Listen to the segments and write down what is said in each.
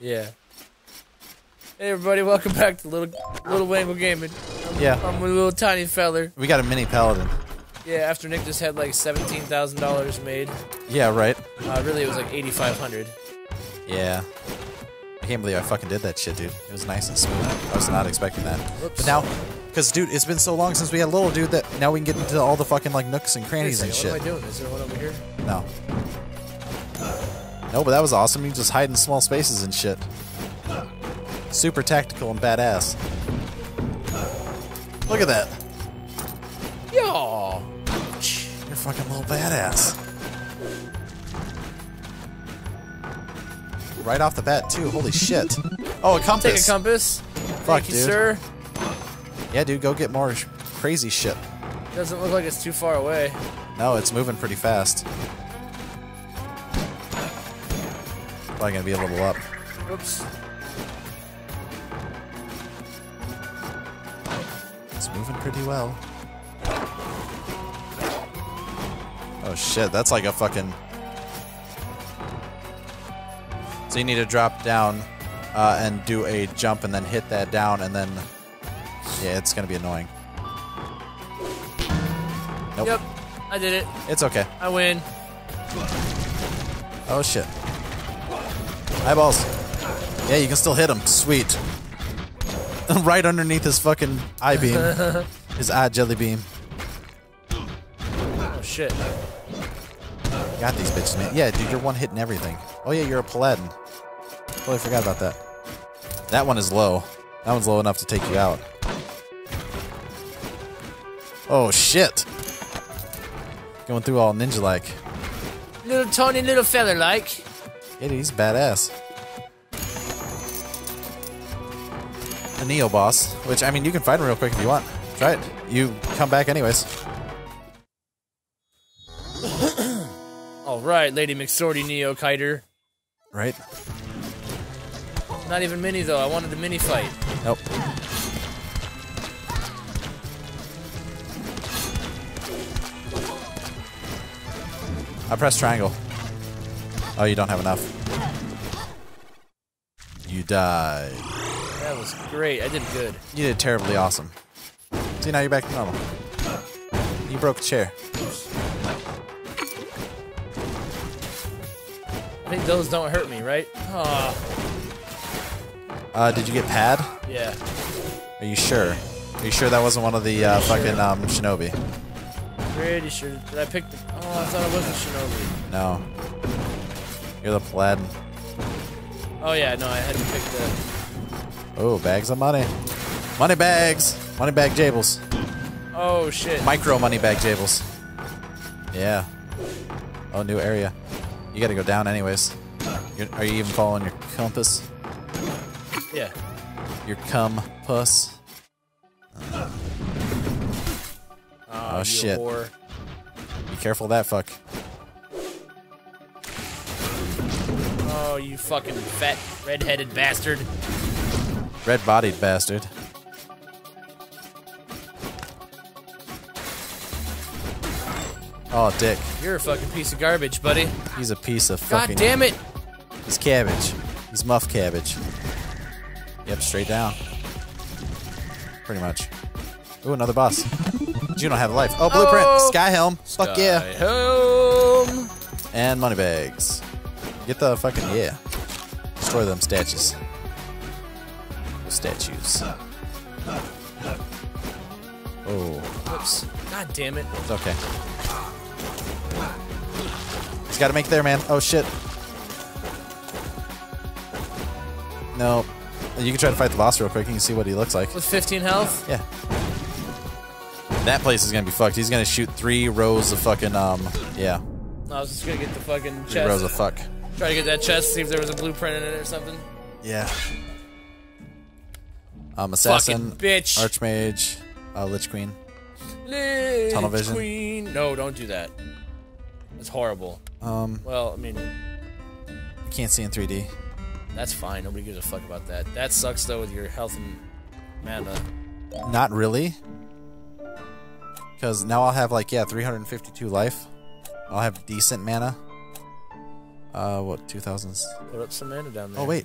Yeah. Hey everybody, welcome back to little Wangle Gaming. Yeah. I'm a little tiny feller. We got a mini paladin. Yeah, after Nick just had like $17,000 made. Yeah, right. Really, it was like 8,500. Yeah. I can't believe I fucking did that shit, dude. It was nice and smooth. I was not expecting that. Oops. But now, because dude, it's been so long since we had little dude that now we can get into all the fucking like nooks and crannies and shit. What am I doing? Is there one over here? No. No, but that was awesome. You just hide in small spaces and shit. Super tactical and badass. Look at that. Yo. You're fucking little badass. Right off the bat, too. Holy shit. Oh, a compass. Take a compass. Fuck, dude. Thank you, sir. Yeah, dude, go get more crazy shit. Doesn't look like it's too far away. No, it's moving pretty fast. Probably gonna be a little up. Oops. It's moving pretty well. Oh, shit. That's like a fucking... So you need to drop down and do a jump and then hit that down and then... Yeah, it's going to be annoying. Nope. Yep, I did it. It's okay. I win. Oh, shit. Eyeballs. Yeah, you can still hit him. Sweet. Right underneath his fucking eye beam. His eye jelly beam. Oh, shit. Got these bitches, man. Yeah, dude, you're one hitting everything. Oh, yeah, you're a paladin. Totally forgot about that. That one is low. That one's low enough to take you out. Oh, shit. Going through all ninja-like. Little tiny little feather-like. Yeah, dude, he's badass. The Neo boss, which, I mean, you can fight him real quick if you want. Try it. You come back anyways. All right, Lady McSorty Neo Kiter. Right. Not even mini, though. I wanted a mini fight. Nope. I pressed triangle. Oh, you don't have enough. You died. That was great. I did good. You did terribly awesome. See, now you're back to normal. You broke a chair. I think those don't hurt me, right? Oh. Did you get pad? Yeah. Are you sure? Are you sure that wasn't one of the fucking shinobi? Pretty sure. Did I pick the... Oh, I thought it wasn't shinobi. No. You're the paladin. Oh, yeah. No, I had to pick the... Oh, bags of money. Money bags. Money bag jables. Oh, shit. Micro money bag jables. Yeah. Oh, new area. You gotta go down anyways. Are you even following your compass? Yeah. Your cum-puss. Oh, shit. Whore. Be careful of that, fuck. Oh, you fucking fat, red-headed bastard. Red-bodied bastard. Oh, dick. You're a fucking piece of garbage, buddy. He's a piece of fucking... God damn it! He's cabbage. He's muff cabbage. Yep, straight down. Pretty much. Ooh, another boss. You don't have a life. Oh, blueprint. Oh. Sky helm. Fuck yeah. Sky helm. And money bags. Get the fucking... Yeah. Destroy them statues. Those statues. Oh. Oops. God damn it. It's okay. He's got to make there, man. Oh, shit. No. You can try to fight the boss real quick. You can see what he looks like. With 15 health? Yeah. That place is going to be fucked. He's going to shoot 3 rows of fucking, yeah. I was just going to get the fucking chest. 3 rows of fuck. Try to get that chest, see if there was a blueprint in it or something. Yeah. Assassin. Fucking bitch. Archmage. Lich Queen. Lich Tunnel Vision. Queen. No, don't do that. It's horrible. Well, I mean, you can't see in 3D. That's fine. Nobody gives a fuck about that. That sucks though with your health and mana. Not really. Because now I'll have like 352 life. I'll have decent mana. What, 2000s? Put up some mana down there. Oh, wait.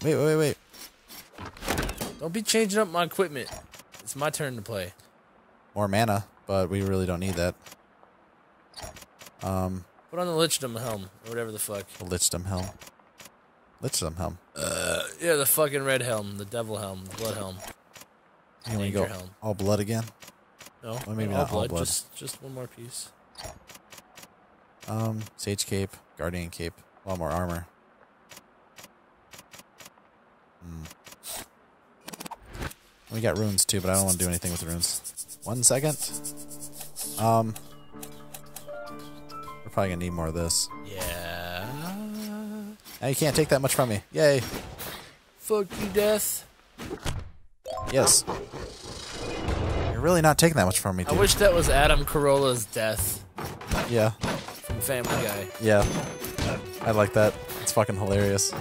Don't be changing up my equipment. It's my turn to play. More mana, but we really don't need that. Put on the Lichdom Helm, or whatever the fuck. The Lichdom Helm. Lichdom Helm. Yeah, the fucking red helm, the devil helm, the blood helm. Here we go. Helm. All blood again? No, well, maybe not all blood. Just one more piece. Sage cape, guardian cape, a lot more armor. We got runes too, but I don't want to do anything with the runes. 1 second. We're probably gonna need more of this. Yeah. Now you can't take that much from me. Yay. Fuck you, death. Yes. You're really not taking that much from me, dude. I wish that was Adam Carolla's death. Yeah. From Family Guy. Yeah. I like that. It's fucking hilarious.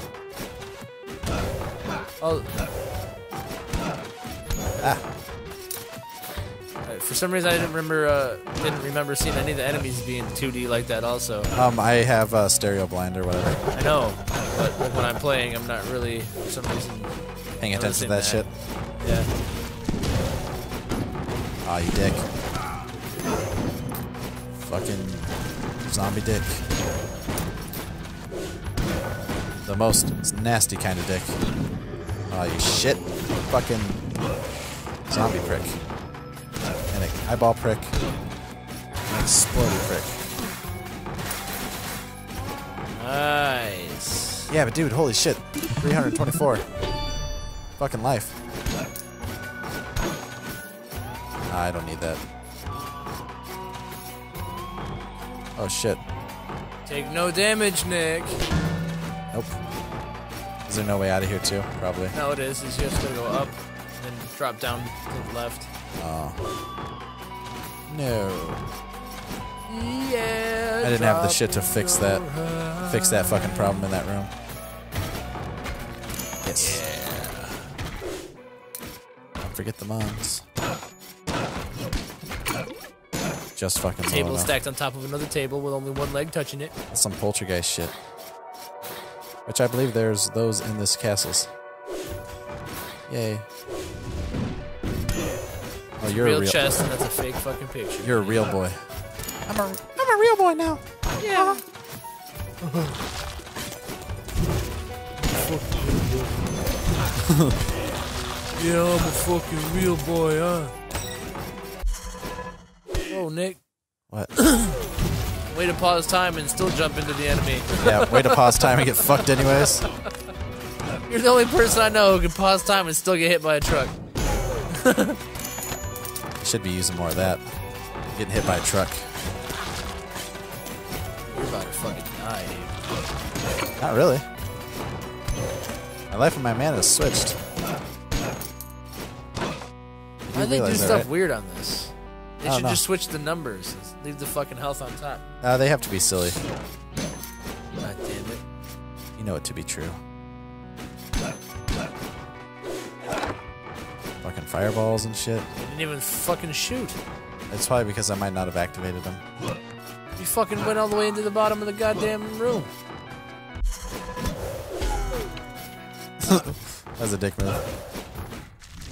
Oh. Ah. For some reason, I didn't remember seeing any of the enemies being 2D like that. Also, I have stereo blind or whatever. I know, but like, when I'm playing, I'm not really for some reason paying attention to that shit. Yeah. Ah, you dick. Fucking zombie dick. The most nasty kind of dick. Ah, you shit. Fucking zombie prick. And an eyeball prick. And an exploded prick. Nice. Yeah, but dude, holy shit. 324. Fucking life. Nah, I don't need that. Oh shit. Take no damage, Nick. Nope. Is there no way out of here too? Probably. No, it is. He's just gonna go up and then drop down to the left. Oh. No. Yeah. I didn't have the shit to fix that. Right. Fix that fucking problem in that room. Yes. Yeah. Don't forget the mons. Just fucking. Table stacked on top of another table with only one leg touching it. That's some poltergeist shit. Which I believe there's those in this castles. Yay. Oh, you're a real chest, and that's a fake fucking picture. You're a real boy. I'm a real boy now. Yeah. Yeah, I'm a fucking real boy, huh? Oh, Nick. What? Way to pause time and still jump into the enemy. Yeah, way to pause time and get fucked anyways. You're the only person I know who can pause time and still get hit by a truck. I should be using more of that. Getting hit by a truck. You're about to fucking die, dude. Not really. My life and my mana has switched. Why do they do stuff weird on this? They should just switch the numbers. Leave the fucking health on top. They have to be silly. God damn it. You know it to be true. Fucking fireballs and shit. I didn't even fucking shoot. That's probably because I might not have activated them. You fucking went all the way into the bottom of the goddamn room. That was a dick move.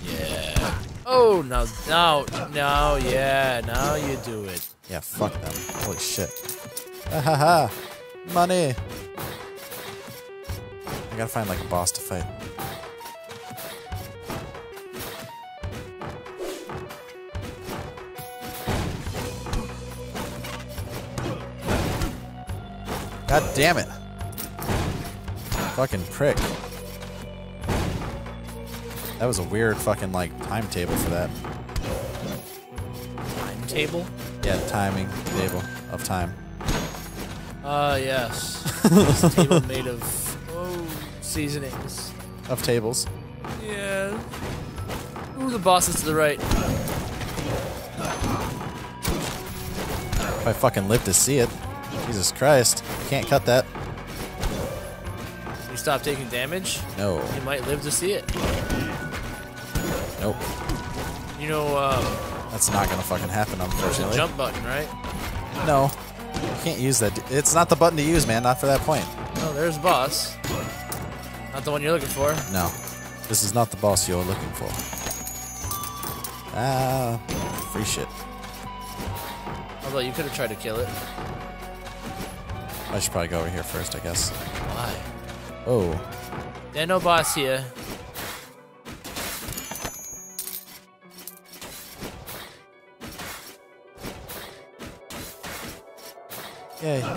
Yeah. Oh, no, yeah, now you do it. Yeah, fuck them. Holy shit. Ha ha ha. Money. I gotta find, like, a boss to fight. God damn it. Fucking prick. That was a weird fucking, like, timetable for that. Timetable? Yeah, timing table of time. Yes. It's a table made of, seasonings. Of tables. Yeah. Ooh, the boss is to the right. If I fucking live to see it. Jesus Christ. Can't cut that. You stop taking damage? No. You might live to see it. Nope. You know, that's not gonna fucking happen, unfortunately. There's a jump button, right? No. You can't use that. It's not the button to use, man. Not for that point. Oh, there's boss. Not the one you're looking for. No. This is not the boss you're looking for. Ah, free shit. Although you could have tried to kill it. I should probably go over here first, I guess. Why? Oh. There's no boss here. Yay.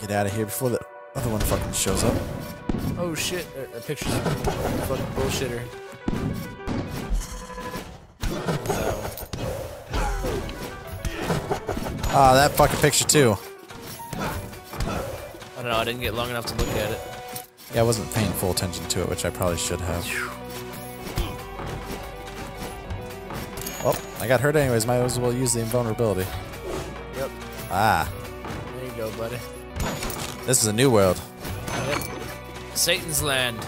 Get out of here before the other one fucking shows up. Oh shit, the picture's a fucking bullshitter. Ah, that fucking picture too. I don't know, I didn't get long enough to look at it. Yeah, I wasn't paying full attention to it, which I probably should have. Well, I got hurt anyways, might as well use the invulnerability. Yep. Ah. There you go, buddy. This is a new world. Yep. Satan's land.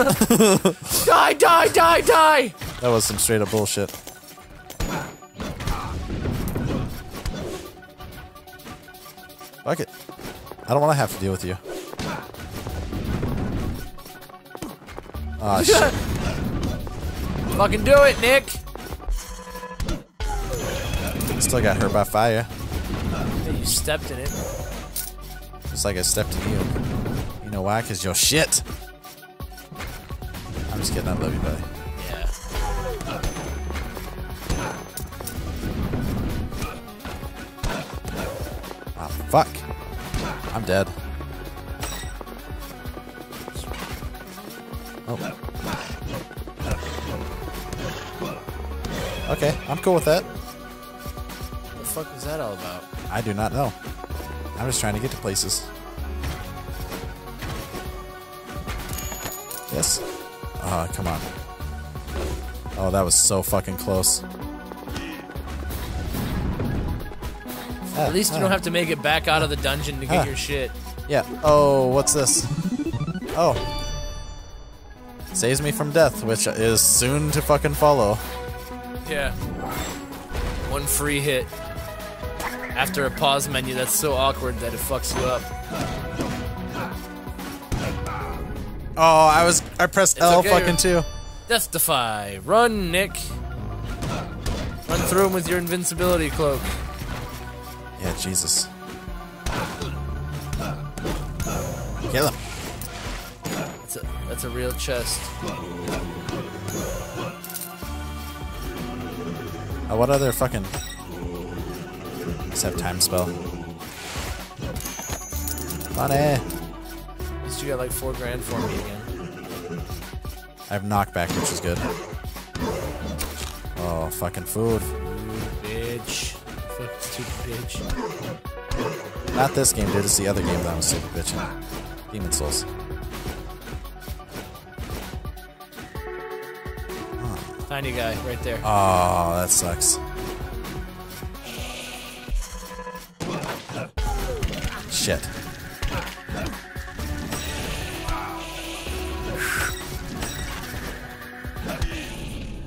Die, die, die, die! That was some straight up bullshit. Fuck it. I don't want to have to deal with you. Ah, shit. Fucking do it, Nick! Still got hurt by fire. You stepped in it. Just like I stepped in you. You know why? Because you're shit! I'm just kidding, I love you, buddy. Yeah. Ah, fuck. I'm dead. Oh. Okay, I'm cool with that. What the fuck was that all about? I do not know. I'm just trying to get to places. Yes. Ah, come on. Oh, that was so fucking close. At least you don't have to make it back out of the dungeon to get your shit. Yeah. Oh, what's this? Oh. Saves me from death, which is soon to fucking follow. Yeah. One free hit. After a pause menu that's so awkward that it fucks you up. Oh, I pressed L fucking too. Death Defy. Run, Nick. Run through him with your invincibility cloak. Yeah, Jesus. Kill him. That's a real chest. What other fucking... except time spell. Money! At least you got like 4 grand for me again. I have knockback, which is good. Oh, fucking food. Bitch. Fuck, stupid bitch. Not this game, dude. It's the other game that I'm a stupid bitch in. Demon Souls. Oh. Tiny guy, right there. Oh, that sucks. Shit.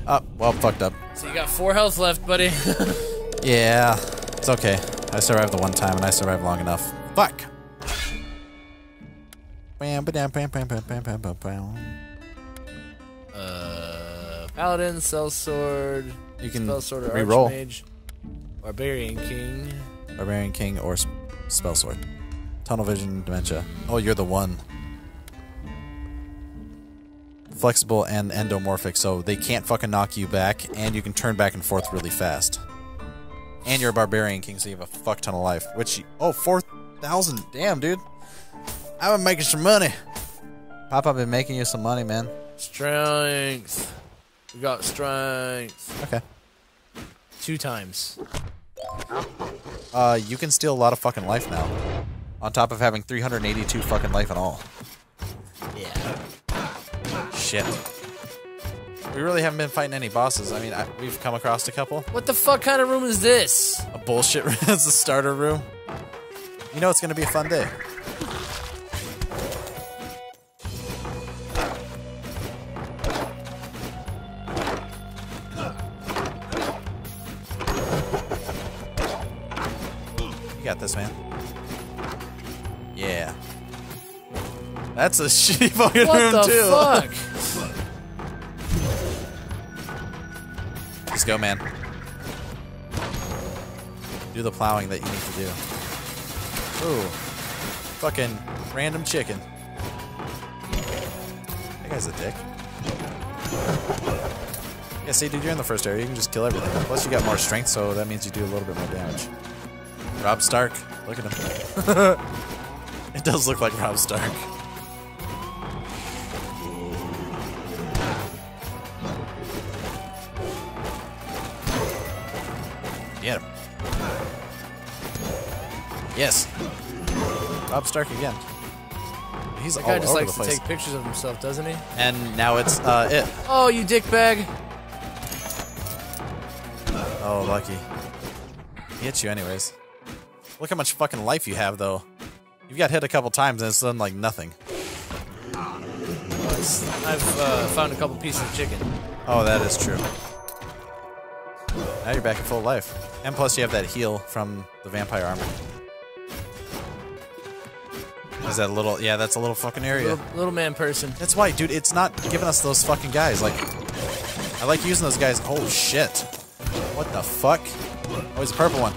Oh, well, fucked up. So you got 4 health left, buddy. Yeah, it's okay. I survived the one time, and I survived long enough. Fuck! Paladin, Sellsword, you can Spellsword or reroll. Archmage, Barbarian King. Barbarian King or Spellsword. Tunnel Vision, Dementia. Oh, you're the one. Flexible and endomorphic, so they can't fucking knock you back, and you can turn back and forth really fast. And you're a Barbarian King, so you have a fuck ton of life. Which, oh, 4,000. Damn, dude. I've been making some money. Papa been making you some money, man. Strength. We got strength. Okay. 2 times. You can steal a lot of fucking life now. On top of having 382 fucking life in all. Yeah. Shit. We really haven't been fighting any bosses. I mean, we've come across a couple. What the fuck kind of room is this? A bullshit room. It's a starter room. You know it's going to be a fun day. got this, man. Yeah. That's a shitty fucking room, too. What the fuck? Let's go, man. Do the plowing that you need to do. Ooh. Fucking random chicken. That guy's a dick. Yeah, see, dude, you're in the first area. You can just kill everything. Plus, you got more strength, so that means you do a little bit more damage. Rob Stark. Look at him. It does look like Rob Stark. Get him. Yes. Rob Stark again. He's that all guy just over likes the place. To take pictures of himself, doesn't he? And now it's it. Oh, you dickbag! Oh, lucky. He hits you anyways. Look how much fucking life you have, though. You've got hit a couple times and it's done like nothing. I've found a couple pieces of chicken. Oh, that is true. Now you're back in full life. And plus you have that heal from the vampire armor. Is that a little... Yeah, that's a little fucking area. Little man person. That's why, dude, it's not giving us those fucking guys. Like, I like using those guys. Oh, shit. What the fuck? Oh, he's a purple one.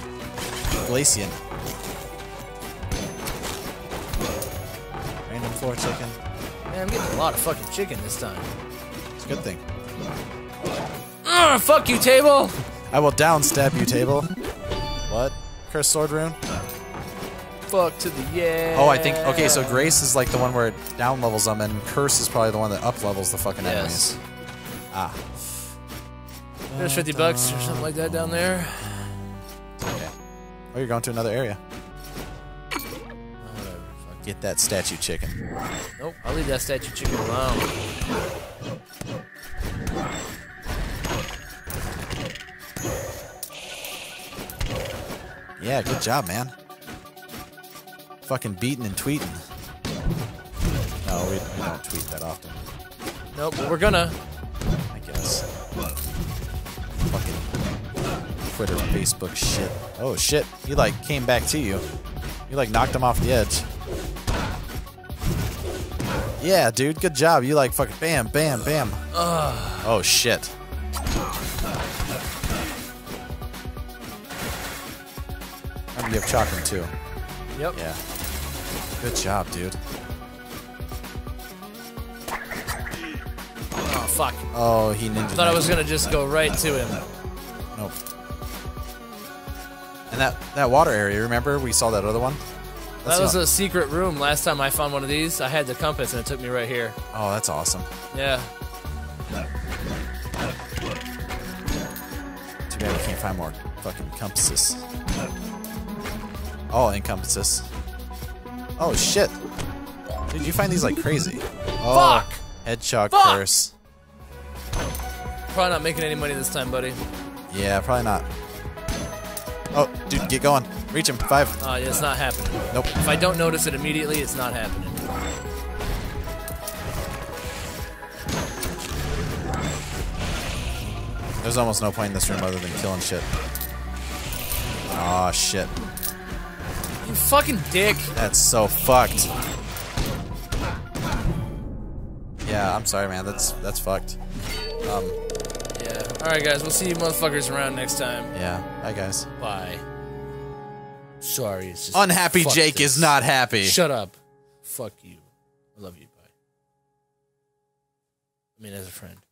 Glacian. Random floor chicken. Man, I'm getting a lot of fucking chicken this time. It's a good thing. Ugh, fuck you, table! I will downstab you, table. What? Cursed sword rune? Fuck to the yeah. Oh, I think okay. So grace is like the one where it down levels them, and curse is probably the one that up levels the fucking enemies. Ah. There's $50 or something like that down there. Okay. Oh, you're going to another area. Whatever. Fuck. Get that statue chicken. Nope. I'll leave that statue chicken alone. Yeah. Good job, man. Fucking beating and tweeting. No, we don't tweet that often. Nope, but we're gonna. I guess. Fucking Twitter, Facebook shit. Oh shit, he like came back to you. You like knocked him off the edge. Yeah, dude, good job. You like fucking bam, bam, bam. Oh shit. Remember you have chocolate too. Yep. Yeah. Good job, dude. Oh, fuck. Oh, he ninja. I thought I was going to just go right to him. Nope. And that water area, remember? We saw that other one? That's that was a secret room. Last time I found one of these, I had the compass, and it took me right here. Oh, that's awesome. Yeah. Too bad we can't find more fucking compasses. Oh, encompasses. Oh, shit. Dude, you find these like crazy. Oh, fuck! Hedgehog curse. Probably not making any money this time, buddy. Yeah, probably not. Oh, dude, get going. Reach him. 5. Oh, yeah, it's not happening. Nope. If I don't notice it immediately, it's not happening. There's almost no point in this room other than killing shit. Aw, shit. You fucking dick. That's so fucked. Yeah, I'm sorry, man. That's fucked. Yeah. All right, guys. We'll see you motherfuckers around next time. Yeah. Bye, guys. Bye. Sorry. It's just unhappy Jake this. Is not happy. Shut up. Fuck you. I love you. Bye. I mean, as a friend.